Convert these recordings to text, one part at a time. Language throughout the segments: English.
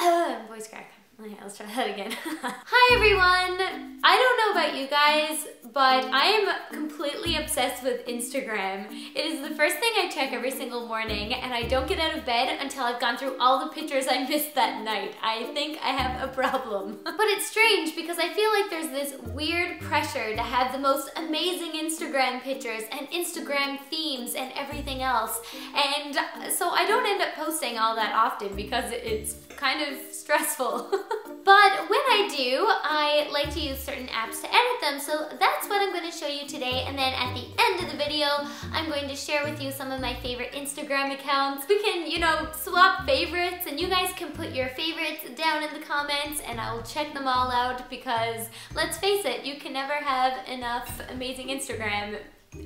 everyone, voice crack. Okay, let's try that again. Hi everyone! I don't know about you guys, but I am completely obsessed with Instagram. It is the first thing I check every single morning, and I don't get out of bed until I've gone through all the pictures I missed that night. I think I have a problem. But it's strange because I feel like there's this weird pressure to have the most amazing Instagram pictures and Instagram themes and everything else. And so I don't end up posting all that often because it's kind of stressful. But when I do, I like to use certain apps to edit them, so that's what I'm going to show you today, and then at the end of the video, I'm going to share with you some of my favorite Instagram accounts. We can, you know, swap favorites, and you guys can put your favorites down in the comments, and I'll check them all out because, let's face it, you can never have enough amazing Instagram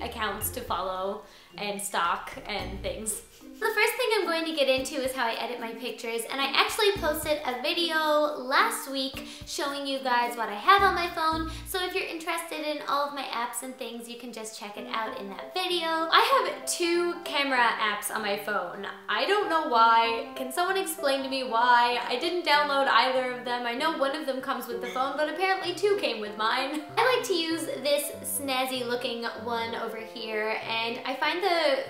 accounts to follow and stalk and things. The first thing I'm going to get into is how I edit my pictures, and I actually posted a video last week showing you guys what I have on my phone, so if you're interested in all of my apps and things, you can just check it out in that video. I have 2 camera apps on my phone. I don't know why. Can someone explain to me why? I didn't download either of them. I know one of them comes with the phone, but apparently 2 came with mine. I like to use this snazzy looking one over here, and I find the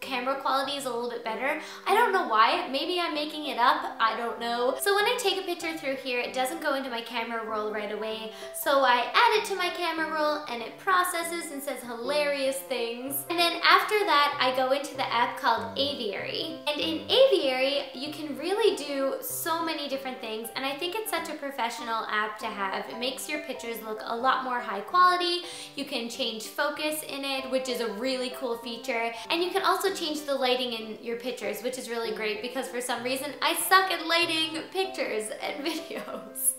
camera quality is a little bit better. I don't know why. Maybe I'm making it up. I don't know. So when I take a picture through here, it doesn't go into my camera roll right away. So I add it to my camera roll and it processes and says hilarious things. And then after that, I go into the app called Aviary. And in Aviary, you can really do so many different things. And I think it's such a professional app to have. It makes your pictures look a lot more high quality. You can change focus in it, which is a really cool feature. And you can also change the lighting in your pictures, which is really great because for some reason I suck at lighting pictures and videos.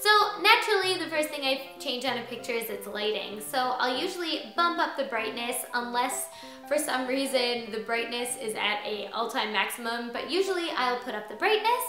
So naturally, the first thing I change on a picture is its lighting. So I'll usually bump up the brightness unless for some reason the brightness is at an all-time maximum, but usually I'll put up the brightness,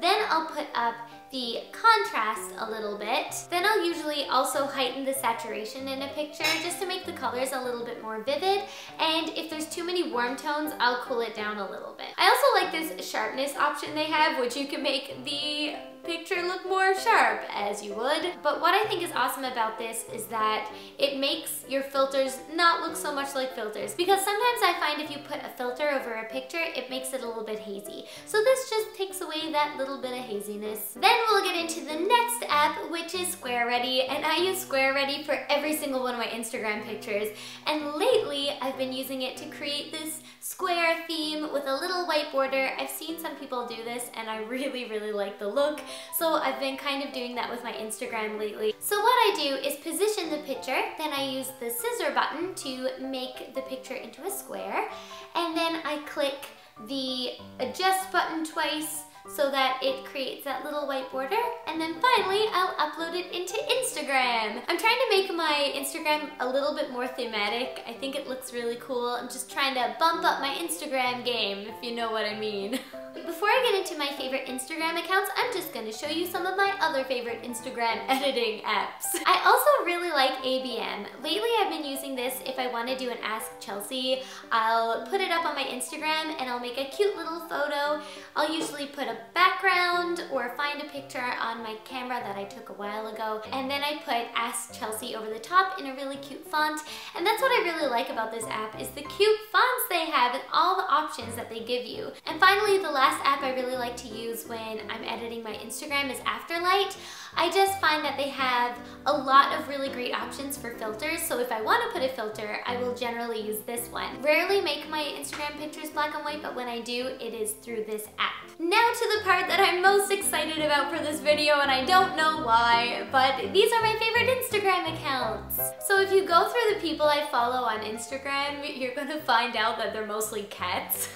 then I'll put up the contrast a little bit. Then I'll usually also heighten the saturation in a picture just to make the colors a little bit more vivid. And if there's too many warm tones, I'll cool it down a little bit. I also like this sharpness option they have, which you can make the picture look more sharp as you would. But what I think is awesome about this is that it makes your filters not look so much like filters, because sometimes I find if you put a filter over a picture, it makes it a little bit hazy. So this just takes away that little bit of haziness. Then we'll get into the next app, which is Square Ready, and I use Square Ready for every single one of my Instagram pictures. And lately, I've been using it to create this square theme with a little white border. I've seen some people do this, and I really, really like the look. So I've been kind of doing that with my Instagram lately. So what I do is position the picture, then I use the scissor button to make the picture into a square, and then I click the adjust button twice so that it creates that little white border, and then finally I'll upload it into Instagram. I'm trying to make my Instagram a little bit more thematic. I think it looks really cool. I'm just trying to bump up my Instagram game, if you know what I mean. Before I get into my favorite Instagram accounts, I'm just going to show you some of my other favorite Instagram editing apps. I also really like ABM. Lately I've been using this if I want to do an Ask Chelsea. I'll put it up on my Instagram and I'll make a cute little photo. I'll usually put a background or find a picture on my camera that I took a while ago, and then I put Ask Chelsea over the top in a really cute font. And that's what I really like about this app is the cute fonts they have and all the options that they give you. And finally, the last app I really like to use when I'm editing my Instagram is Afterlight. I just find that they have a lot of really great options for filters, so if I want to put a filter, I will generally use this one. Rarely make my Instagram pictures black and white, but when I do, it is through this app. Now to the part that I'm most excited about for this video, and I don't know why, but these are my favorite Instagram accounts. So if you go through the people I follow on Instagram, you're gonna find out that they're mostly cats.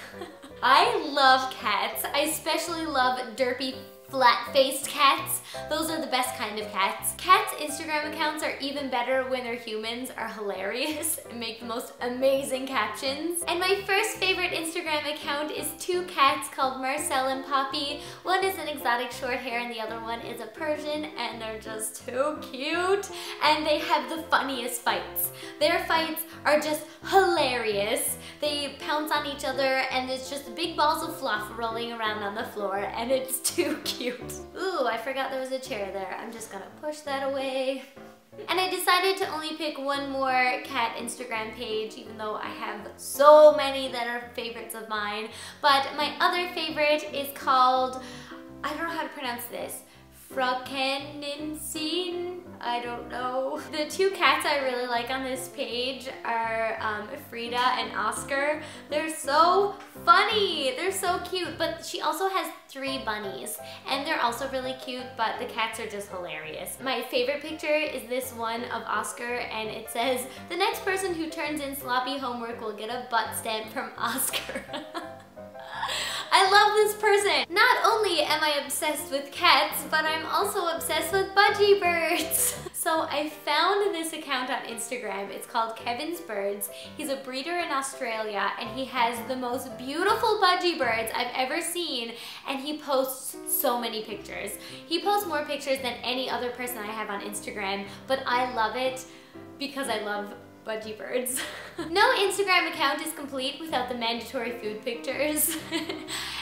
I love cats. I especially love derpy flat-faced cats. Those are the best kind of cats. Cats' Instagram accounts are even better when their humans are hilarious and make the most amazing captions. And my first favorite Instagram account is two cats called Marcel and Poppy. One is an exotic short hair and the other one is a Persian, and they're just too cute and they have the funniest fights. Their fights are just hilarious. They pounce on each other and it's just big balls of fluff rolling around on the floor and it's too cute. Ooh, I forgot there was a chair there. I'm just gonna push that away. And I decided to only pick one more cat Instagram page, even though I have so many that are favorites of mine. But my other favorite is called, I don't know how to pronounce this, Frukaninsen? I don't know. The two cats I really like on this page are Frida and Oscar. They're so funny. They're so cute. But she also has three bunnies and they're also really cute, but the cats are just hilarious. My favorite picture is this one of Oscar and it says, "The next person who turns in sloppy homework will get a butt stamp from Oscar." I love this person! Not only am I obsessed with cats, but I'm also obsessed with budgie birds! So I found this account on Instagram. It's called Kevin's Birds. He's a breeder in Australia and he has the most beautiful budgie birds I've ever seen, and he posts so many pictures. He posts more pictures than any other person I have on Instagram, but I love it because I love budgie birds. No Instagram account is complete without the mandatory food pictures.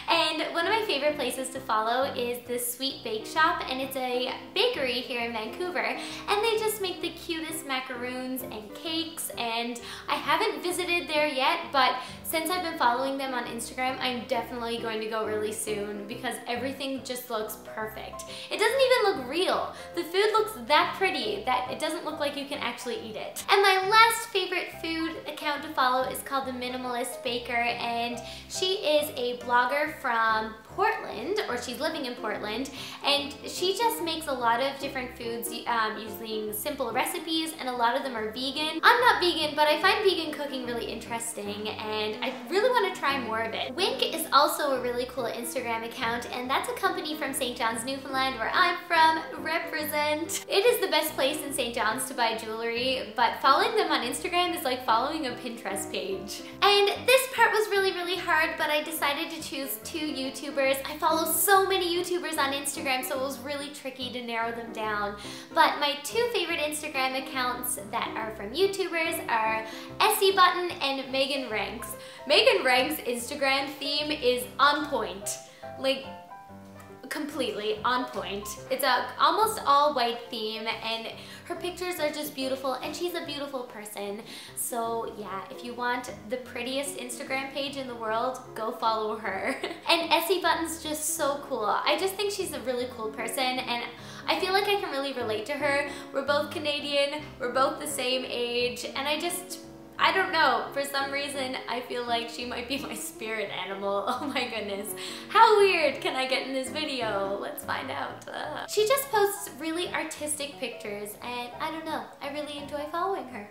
And one of my favorite places to follow is the Sweet Bake Shop, and it's a bakery here in Vancouver, and they just make the cutest macaroons and cakes, and I haven't visited there yet, but since I've been following them on Instagram, I'm definitely going to go really soon because everything just looks perfect. It doesn't even look real. The food looks that pretty that it doesn't look like you can actually eat it. And my last favorite food account to follow is called The Minimalist Baker, and she is a blogger from Portland, or she's living in Portland, and she just makes a lot of different foods using simple recipes, and a lot of them are vegan. I'm not vegan, but I find vegan cooking really interesting and I really want to try more of it. Wink is also a really cool Instagram account, and that's a company from St. John's, Newfoundland, where I'm from, represent. It is the best place in St. John's to buy jewelry, but following them on Instagram is like following a Pinterest page. And this part was really hard, but I decided to choose two YouTubers. I follow so many YouTubers on Instagram, so it was really tricky to narrow them down. But my two favorite Instagram accounts that are from YouTubers are EssieButton and MeghanRienks. MeghanRienks' Instagram theme is on point. Like, completely on point. It's a almost all white theme and her pictures are just beautiful, and she's a beautiful person. So yeah, if you want the prettiest Instagram page in the world, go follow her. And EssieButton's just so cool. I just think she's a really cool person and I feel like I can really relate to her. We're both Canadian, we're both the same age, and I don't know, for some reason I feel like she might be my spirit animal. Oh my goodness. How weird can I get in this video? Let's find out. She just posts really artistic pictures and I don't know, I really enjoy following her.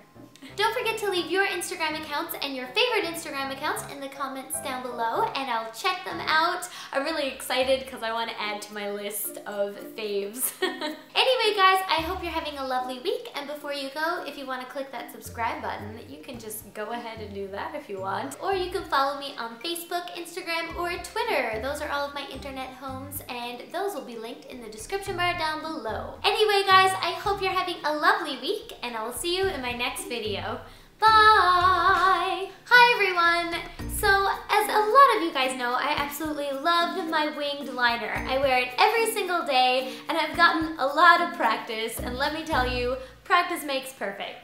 Don't forget to leave your Instagram accounts and your favorite Instagram accounts in the comments down below and I'll check them out. I'm really excited because I want to add to my list of faves. Anyway guys, I hope you're having a lovely week, and before you go, if you want to click that subscribe button, you can just go ahead and do that if you want. Or you can follow me on Facebook, Instagram, or Twitter. Those are all of my internet homes and those will be linked in the description bar down below. Anyway guys, I hope you're having a lovely week and I will see you in my next video. Bye! Hi everyone! So, as a lot of you guys know, I absolutely loved my winged liner. I wear it every single day and I've gotten a lot of practice, and let me tell you, practice makes perfect.